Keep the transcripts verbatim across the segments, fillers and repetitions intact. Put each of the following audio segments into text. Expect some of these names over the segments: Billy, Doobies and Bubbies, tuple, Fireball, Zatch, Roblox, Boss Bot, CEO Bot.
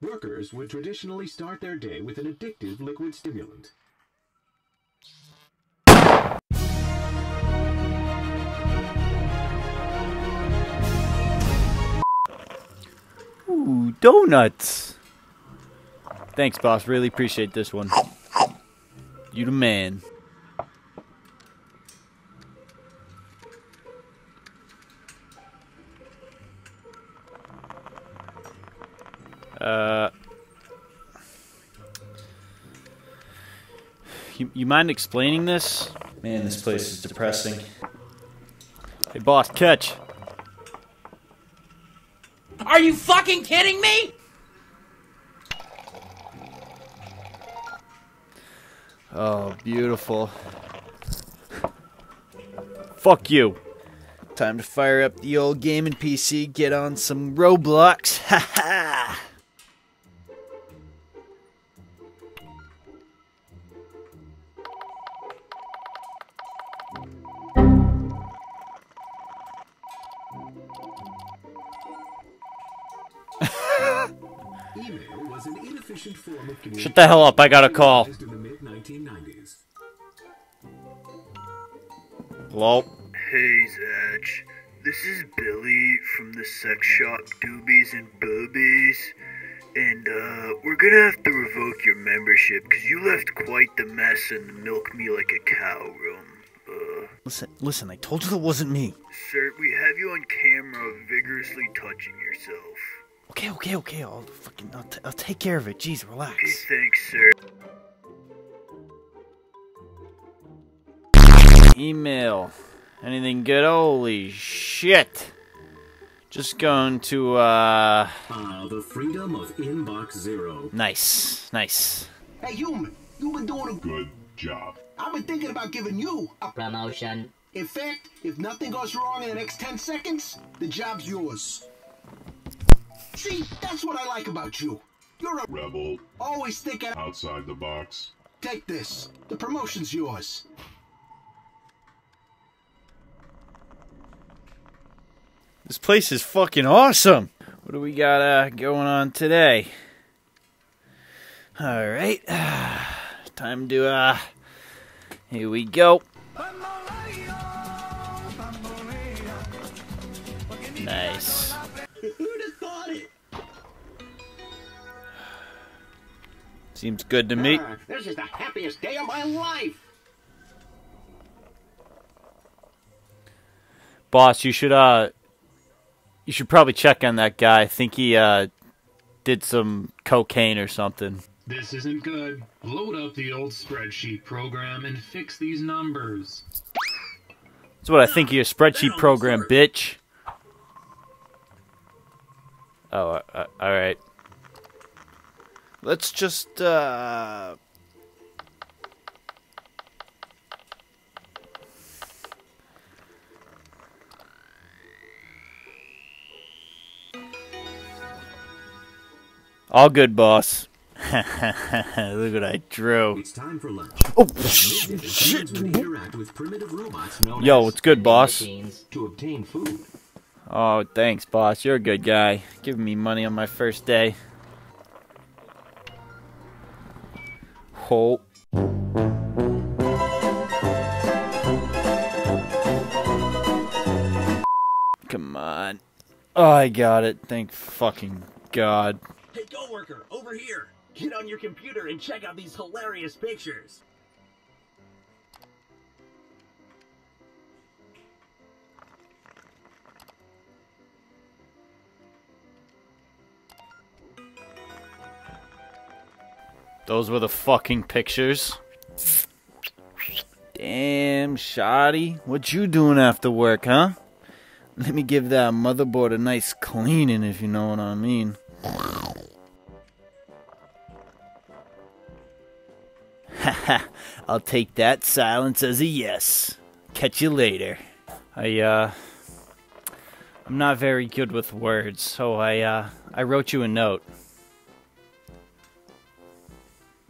Workers would traditionally start their day with an addictive liquid stimulant. Ooh, donuts! Thanks, boss. Really appreciate this one. You the man. Uh, you, you mind explaining this? Man, this place is depressing. Hey, boss, catch! Are you fucking kidding me?! Oh, beautiful. Fuck you! Time to fire up the old gaming P C, get on some Roblox, haha! Shut the hell up, I got a call. Hello? Hey, Zatch. This is Billy from the sex shop Doobies and Bubbies. And, uh, we're gonna have to revoke your membership because you left quite the mess in the milk me like a cow room. Uh, listen, listen, I told you that wasn't me. Sir, we have you on camera vigorously touching yourself. Okay, okay, okay, I'll fucking, I'll, t I'll take care of it, jeez, relax. Okay, thanks, sir. Email. Anything good? Holy shit. Just going to, uh... Uh, the freedom of inbox zero. Nice, nice. Hey, human, you've been doing a good job. I've been thinking about giving you a promotion. In fact, if nothing goes wrong in the next ten seconds, the job's yours. See, that's what I like about you. You're a rebel, always thinking outside the box. Take this. The promotion's yours. This place is fucking awesome. What do we got uh, going on today? All right. Time to, uh, here we go. Nice. Seems good to me. Uh, this is the happiest day of my life. Boss, you should uh you should probably check on that guy. I think he uh did some cocaine or something. This isn't good. Load up the old spreadsheet program and fix these numbers. That's what I think of your spreadsheet program, bitch. Oh, uh, all right. Let's just, uh... all good, boss. Look what I drew. It's time for lunch. Oh, shit. Yo, it's good, boss. To obtain food. Oh, thanks, boss. You're a good guy. Giving me money on my first day. Hole. Come on. Oh, I got it. Thank fucking God. Hey, coworker, over here. Get on your computer and check out these hilarious pictures. Those were the fucking pictures. Damn, shoddy. What you doing after work, huh? Let me give that motherboard a nice cleaning, if you know what I mean. Haha, I'll take that silence as a yes. Catch you later. I, uh... I'm not very good with words, so I, uh... I wrote you a note.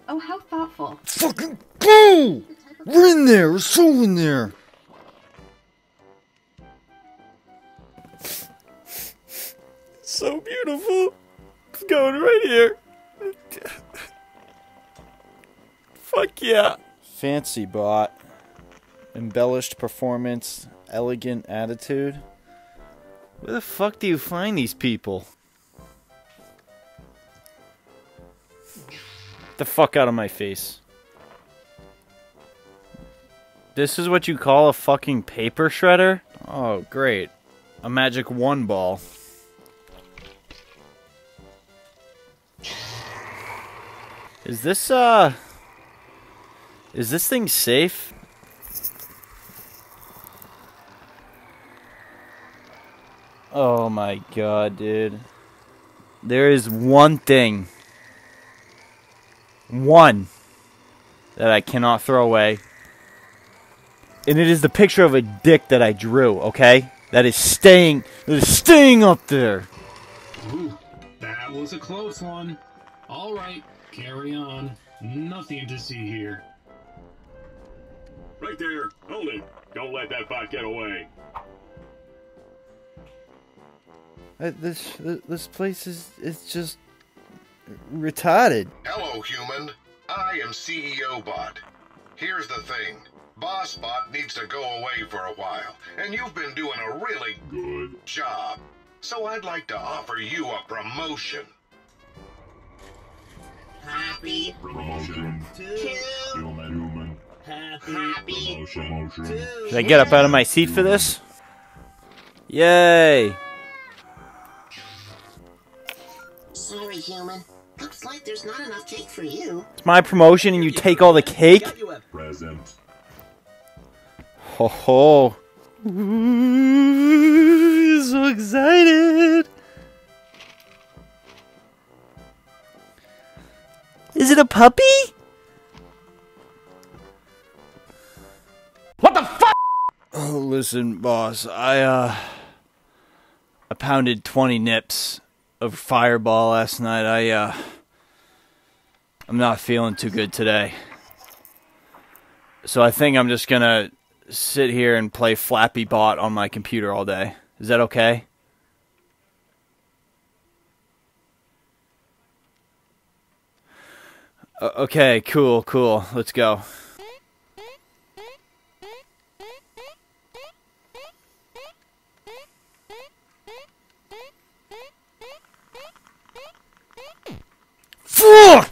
Oh, how thoughtful. Fucking go! We're in there! We're so in there! So beautiful! It's going right here. Fuck yeah. Fancy bot. Embellished performance. Elegant attitude. Where the fuck do you find these people? Get the fuck out of my face. This is what you call a fucking paper shredder? Oh, great. A magic one ball. Is this, uh... Is this thing safe? Oh my god, dude. There is one thing. One. That I cannot throw away. And it is the picture of a dick that I drew, okay? That is staying, that is staying up there. Ooh, that was a close one. All right. Carry on. Nothing to see here. Right there. Hold it. Don't let that bot get away. Uh, this this place is it's just retarded. Hello, human. I am C E O Bot. Here's the thing. Boss Bot needs to go away for a while, and you've been doing a really good job. So I'd like to offer you a promotion. Happy promotion to human. human. Happy, Happy promotion. promotion. Should I get up out of my seat for this? Yay! Sorry, human. Looks like there's not enough cake for you. It's my promotion, and you take all the cake? Present. Ho ho! Ooh, so excited! Is it a puppy? What the fuck? Oh, listen, boss. I, uh... I pounded twenty nips of Fireball last night. I, uh... I'm not feeling too good today. So I think I'm just gonna sit here and play Flappy Bot on my computer all day. Is that okay? Okay, cool, cool. Let's go. Four!